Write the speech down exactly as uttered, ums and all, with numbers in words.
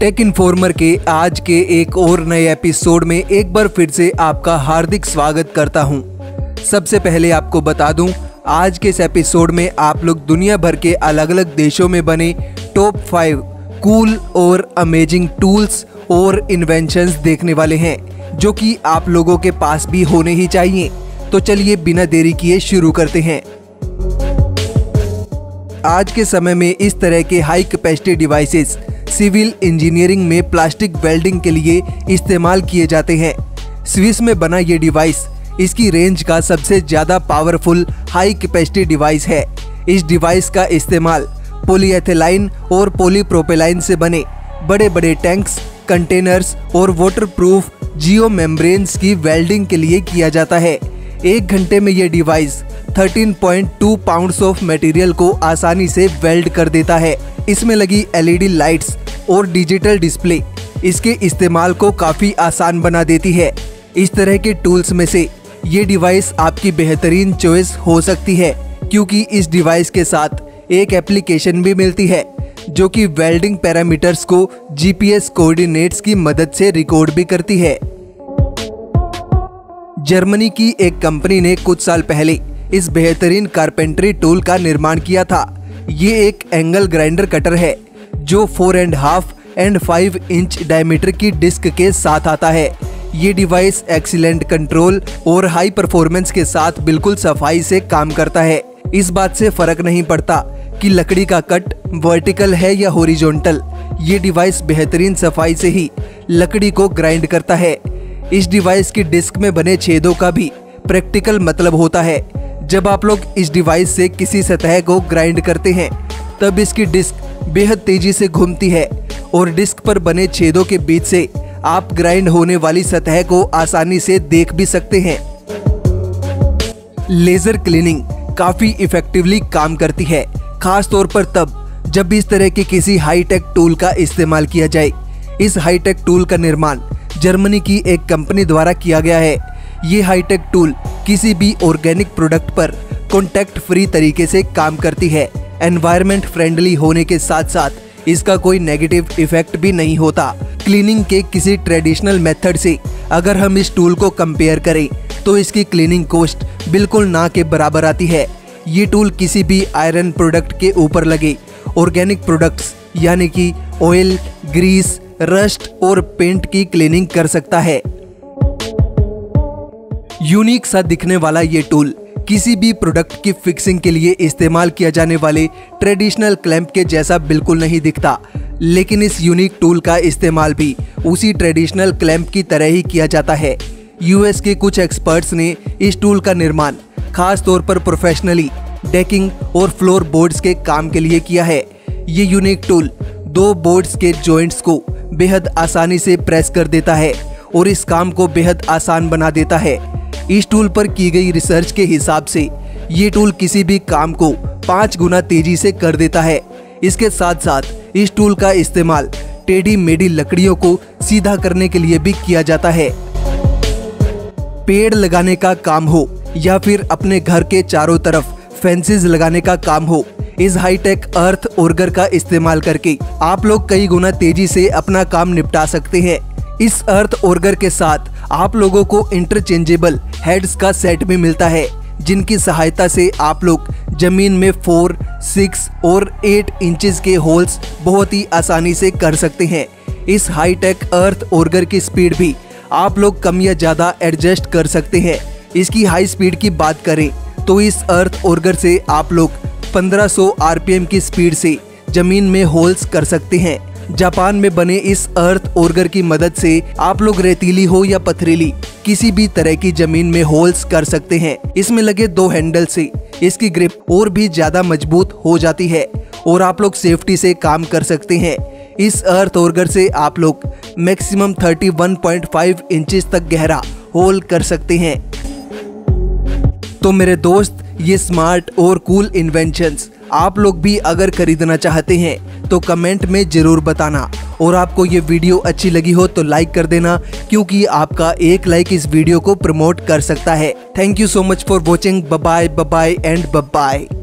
Take informer के आज के एक और नए एपिसोड में एक बार फिर से आपका हार्दिक स्वागत करता हूं। सबसे पहले आपको बता दूं, आज के इस एपिसोड में आप लोग दुनिया भर के अलग अलग देशों में बने टॉप फाइव कूल और अमेजिंग टूल्स और इन्वेंशंस देखने वाले हैं, जो कि आप लोगों के पास भी होने ही चाहिए। तो चलिए बिना देरी किए शुरू करते हैं। आज के समय में इस तरह के high capacity devices civil engineering में प्लास्टिक वेल्डिंग के लिए इस्तेमाल किए जाते हैं। स्विस में बना ये डिवाइस इसकी रेंज का सबसे ज़्यादा पावरफुल हाई कैपेसिटी डिवाइस है। इस डिवाइस का इस्तेमाल पॉलीएथिलीन और पॉलीप्रोपिलीन से बने बड़े बड़े टैंक्स, कंटेनर्स और वाटरप्रूफ जियो मेम्ब्रेन्स की वेल्डिंग के लिए किया जाता है। एक घंटे में यह डिवाइस तेरह पॉइंट दो पाउंड्स ऑफ मटेरियल को आसानी से वेल्ड कर देता है। इसमें लगी एलईडी लाइट्स और डिजिटल डिस्प्ले इसके इस्तेमाल को काफ़ी आसान बना देती है। इस तरह के टूल्स में से ये डिवाइस आपकी बेहतरीन चॉइस हो सकती है, क्योंकि इस डिवाइस के साथ एक एप्लीकेशन भी मिलती है जो कि वेल्डिंग पैरामीटर्स को जीपीएस कोऑर्डिनेट्स की मदद से रिकॉर्ड भी करती है। जर्मनी की एक कंपनी ने कुछ साल पहले इस बेहतरीन कारपेंटरी टूल का निर्माण किया था। ये एक एंगल ग्राइंडर कटर है जो four and half and five inch diameter की डिस्क के साथ आता है। ये डिवाइस एक्सीलेंट कंट्रोल और हाई परफॉर्मेंस के साथ बिल्कुल सफाई से काम करता है। इस बात से फर्क नहीं पड़ता कि लकड़ी का कट वर्टिकल है या हॉरिजॉन्टल, ये डिवाइस बेहतरीन सफाई से ही लकड़ी को ग्राइंड करता है। इस डिवाइस की डिस्क में बने छेदों का भी प्रैक्टिकल मतलब होता है। जब आप लोग इस डिवाइस से किसी सतह को ग्राइंड करते हैं तब इसकी डिस्क बेहद तेजी से घूमती है और डिस्क पर बने छेदों के बीच से आप ग्राइंड होने वाली सतह को आसानी से देख भी सकते हैं। लेजर क्लीनिंग काफी इफेक्टिवली काम करती है, खास तौर पर तब जब इस तरह के किसी हाईटेक टूल का इस्तेमाल किया जाए। इस हाईटेक टूल का निर्माण जर्मनी की एक कंपनी द्वारा किया गया है। ये हाईटेक टूल किसी भी ऑर्गेनिक प्रोडक्ट पर कॉन्टैक्ट फ्री तरीके से काम करती है। एनवायरनमेंट फ्रेंडली होने के साथ साथ इसका कोई नेगेटिव इफेक्ट भी नहीं होता। क्लीनिंग के किसी ट्रेडिशनल मेथड से अगर हम इस टूल को कंपेयर करें तो इसकी क्लीनिंग कॉस्ट बिल्कुल ना के बराबर आती है। ये टूल किसी भी आयरन प्रोडक्ट के ऊपर लगे ऑर्गेनिक प्रोडक्ट्स यानी कि ऑयल, ग्रीस, रस्ट और पेंट की क्लीनिंग कर सकता है। यूनिक सा दिखने वाला ये टूल किसी भी प्रोडक्ट की फिक्सिंग के लिए इस्तेमाल किया जाने वाले ट्रेडिशनल क्लैंप के जैसा बिल्कुल नहीं दिखता, लेकिन इस यूनिक टूल का इस्तेमाल भी उसी ट्रेडिशनल क्लैंप की तरह ही किया जाता है। यूएस के कुछ एक्सपर्ट्स ने इस टूल का निर्माण खास तौर पर प्रोफेशनली डेकिंग और फ्लोर बोर्ड्स के काम के लिए किया है। ये यूनिक टूल दो बोर्ड्स के जॉइंट्स को बेहद आसानी से प्रेस कर देता है और इस काम को बेहद आसान बना देता है। इस टूल पर की गई रिसर्च के हिसाब से ये टूल किसी भी काम को पाँच गुना तेजी से कर देता है। इसके साथ साथ इस टूल का इस्तेमाल टेढ़ी मेढ़ी लकड़ियों को सीधा करने के लिए भी किया जाता है। पेड़ लगाने का काम हो या फिर अपने घर के चारों तरफ फेंसेस लगाने का काम हो, इस हाईटेक अर्थ ऑर्गर का इस्तेमाल करके आप लोग कई गुना तेजी से अपना काम निपटा सकते हैं। इस अर्थ ऑर्गर के साथ आप लोगों को इंटरचेंजेबल हेड्स का सेट भी मिलता है, जिनकी सहायता से आप लोग जमीन में फोर, सिक्स और एट इंचेस के होल्स बहुत ही आसानी से कर सकते हैं। इस हाईटेक अर्थ ऑर्गर की स्पीड भी आप लोग कम या ज़्यादा एडजस्ट कर सकते हैं। इसकी हाई स्पीड की बात करें तो इस अर्थ ऑर्गर से आप लोग पंद्रह सौ आरपीएम की स्पीड से जमीन में होल्स कर सकते हैं। जापान में बने इस अर्थ ऑर्गर की मदद से आप लोग रेतीली हो या पथरीली किसी भी तरह की जमीन में होल्स कर सकते हैं। इसमें लगे दो हैंडल से इसकी ग्रिप और भी ज्यादा मजबूत हो जाती है और आप लोग सेफ्टी से काम कर सकते हैं। इस अर्थ ऑर्गर से आप लोग मैक्सिमम इकतीस पॉइंट पाँच इंचेस तक गहरा होल कर सकते हैं। तो मेरे दोस्त, ये स्मार्ट और कूल इन्वेंशंस आप लोग भी अगर खरीदना चाहते हैं तो कमेंट में ज़रूर बताना। और आपको ये वीडियो अच्छी लगी हो तो लाइक कर देना, क्योंकि आपका एक लाइक इस वीडियो को प्रमोट कर सकता है। Thank you so much for watching. Bye bye bye and bye.